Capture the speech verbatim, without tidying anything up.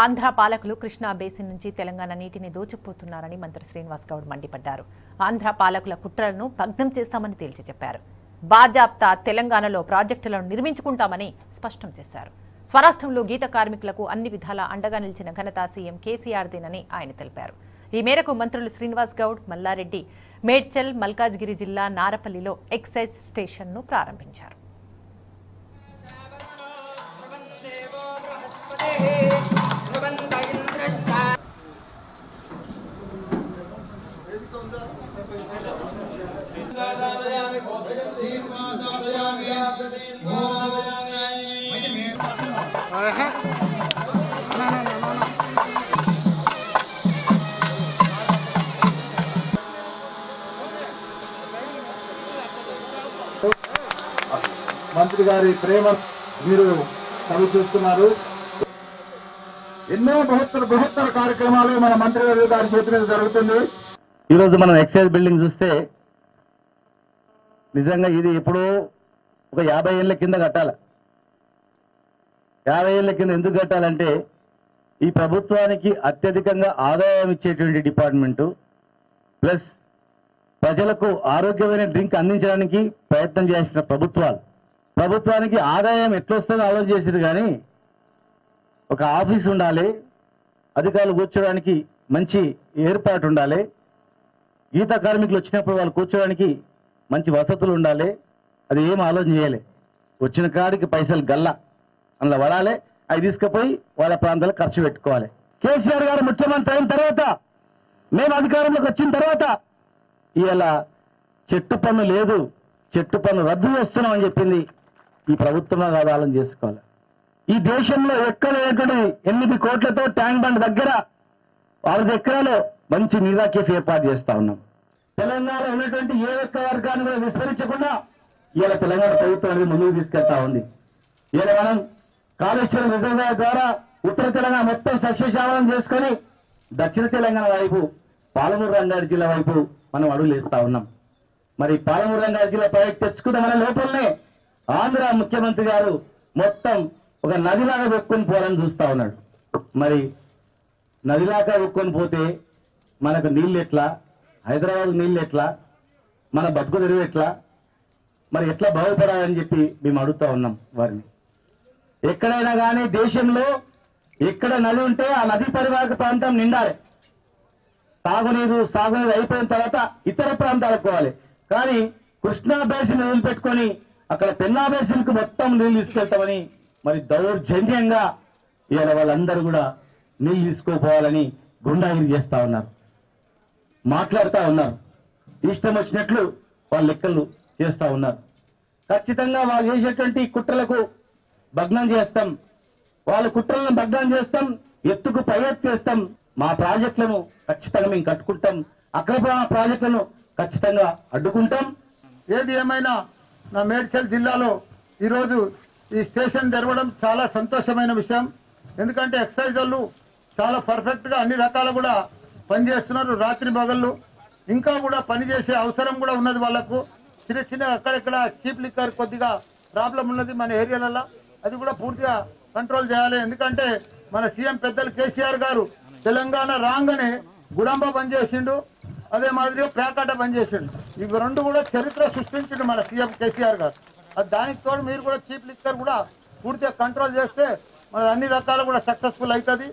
ఆంధ్ర పాలకులు కృష్ణా బేసిన్ నుంచి తెలంగాణ నీటిని దోచుకుపోతున్నారని మంత్రి శ్రీనివాస్ గౌడ్ మండిపడ్డారు. ఆంధ్ర పాలకుల కుట్రలను భగ్నం చేస్తామని తేల్చి చెప్పారు. బాజాప్తా తెలంగాణలో ప్రాజెక్టులను నిర్మించుకుంటామని స్పష్టం చేశారు. స్వరాష్ట్రంలో గీత కార్మికులకు అన్ని విధాలా అండగా నిలిచిన ఘనత సీఎం కేసీఆర్ దేనని ఆయన తెలిపారు. ఈ మేరకు మంత్రులు శ్రీనివాస్ గౌడ్, మల్లారెడ్డి మేడ్చల్ మల్కాజ్గిరి జిల్లా నారపల్లిలో ఎక్సైజ్ స్టేషన్ను ప్రారంభించారు. మంత్రి గారి ప్రేమ మీరు చవి చూస్తున్నారు. ఎన్నో బృహత్తర బృహత్తర కార్యక్రమాలు మన మంత్రి గారి చేతి మీద జరుగుతుంది. ఈరోజు మనం ఎక్సైజ్ బిల్డింగ్ చూస్తే నిజంగా ఇది ఎప్పుడో ఒక యాభై ఏళ్ళ కింద కట్టాల. యాభై ఏళ్ళ కింద ఎందుకు కట్టాలంటే ఈ ప్రభుత్వానికి అత్యధికంగా ఆదాయం ఇచ్చేటువంటి డిపార్ట్మెంటు, ప్లస్ ప్రజలకు ఆరోగ్యమైన డ్రింక్ అందించడానికి ప్రయత్నం చేసిన ప్రభుత్వాలు. ప్రభుత్వానికి ఆదాయం ఎట్లొస్తుందో ఆలోచన చేసేది, కానీ ఒక ఆఫీస్ ఉండాలి, అధికారులు కూర్చోడానికి మంచి ఏర్పాటు ఉండాలి, గీత కార్మికులు వచ్చినప్పుడు వాళ్ళు కూర్చోడానికి మంచి వసతులు ఉండాలి. అది ఏం ఆలోచన చేయలే. వచ్చిన కాడికి పైసలు గల్లా అందులో వడాలి, అవి తీసుకుపోయి వాళ్ళ ప్రాంతాలకు ఖర్చు పెట్టుకోవాలి. కేసీఆర్ గారు ముఖ్యమంత్రి అయిన తర్వాత, మేము అధికారంలోకి వచ్చిన తర్వాత ఇవాళ చెట్టు పన్ను లేదు, చెట్టు పన్ను రద్దు చేస్తున్నాం అని చెప్పింది ఈ ప్రభుత్వమే కాదు. ఆలోచన చేసుకోవాలి. ఈ దేశంలో ఎక్కడ ఎక్కడి ఎనిమిది కోట్లతో ట్యాంక్ బండ్ దగ్గర వాళ్ళ ఎకరాలో మంచి నీరా కేఫ్ ఏర్పాటు చేస్తా ఉన్నాం. తెలంగాణ ఉన్నటువంటి ఏ ఒక్క వర్గాన్ని కూడా విస్మరించకుండా ఇవాళ తెలంగాణ ప్రభుత్వం అనేది ముందుకు తీసుకెళ్తా ఉంది. ఇవాళ మనం కాళేశ్వరం రిజర్వాయర్ ద్వారా ఉత్తర తెలంగాణ మొత్తం సస్యశామలం చేసుకొని దక్షిణ తెలంగాణ వైపు పాలమూరు రంగారెడ్డి జిల్లా వైపు మనం అడుగులు వేస్తా ఉన్నాం. మరి పాలమూరు రంగారెడ్డి జిల్లా ప్రాజెక్ట్ తెచ్చుకున్న లోపలనే ఆంధ్ర ముఖ్యమంత్రి గారు మొత్తం ఒక నదిలాగా ఒక్కొని పోవాలని చూస్తా ఉన్నాడు. మరి నదిలాగా ఒక్కొని పోతే మనకు నీళ్ళు ఎట్లా, హైదరాబాద్ నీళ్ళు ఎట్లా, మన బతుకు తెరువు ఎట్లా, మరి ఎట్లా బాగుపడాలని చెప్పి మేము అడుగుతా ఉన్నాం వారిని. ఎక్కడైనా కానీ దేశంలో ఎక్కడ నది ఉంటే ఆ నది పరివాహక ప్రాంతం నిండాలి. తాగునీరు సాగునీరు అయిపోయిన తర్వాత ఇతర ప్రాంతాలకు పోవాలి. కానీ కృష్ణా బేసిన్ వదిలిపెట్టుకొని అక్కడ పెన్నా బేసిన్కు మొత్తం నీళ్ళు తీసుకెళ్తామని మరి దౌర్జన్యంగా ఇవాళ వాళ్ళందరూ కూడా నీళ్ళు తీసుకోపోవాలని గుండాగిరి చేస్తా ఉన్నారు, మాట్లాడుతూ ఉన్నారు, ఇష్టం వచ్చినట్లు వాళ్ళు లెక్కలు చేస్తూ ఉన్నారు. ఖచ్చితంగా వాళ్ళు చేసేటువంటి కుట్రలకు భగ్నం చేస్తాం, వాళ్ళ కుట్రలను భగ్నం చేస్తాం, ఎత్తుకు ప్రయత్నం చేస్తాం. మా ప్రాజెక్టులను ఖచ్చితంగా మేము కట్టుకుంటాం, అక్రమ ప్రాజెక్టులను ఖచ్చితంగా అడ్డుకుంటాం. ఏది ఏమైనా నా మేడ్చల్ జిల్లాలో ఈరోజు ఈ స్టేషన్ తెరవడం చాలా సంతోషమైన విషయం. ఎందుకంటే ఎక్సైజ్ వాళ్ళు చాలా పర్ఫెక్ట్గా అన్ని రకాలు కూడా పనిచేస్తున్నారు. రాత్రి పగళ్ళు ఇంకా కూడా పనిచేసే అవసరం కూడా ఉన్నది వాళ్ళకు. చిన్న చిన్న అక్కడెక్కడ చీప్ లిక్కర్ కొద్దిగా ప్రాబ్లం ఉన్నది మన ఏరియాలలో, అది కూడా పూర్తిగా కంట్రోల్ చేయాలి. ఎందుకంటే మన సీఎం పెద్దలు కేసీఆర్ గారు తెలంగాణ రాగానే గుడంబ పనిచేసిండు, అదే మాదిరిగా ప్యాకాట పనిచేసిండు. ఇవి రెండు కూడా చరిత్ర సృష్టించిండు మన సీఎం కేసీఆర్ గారు. అది దానికి తోడు మీరు కూడా చీప్ లిక్కర్ కూడా పూర్తిగా కంట్రోల్ చేస్తే మన అన్ని రకాలు కూడా సక్సెస్ఫుల్ అవుతుంది.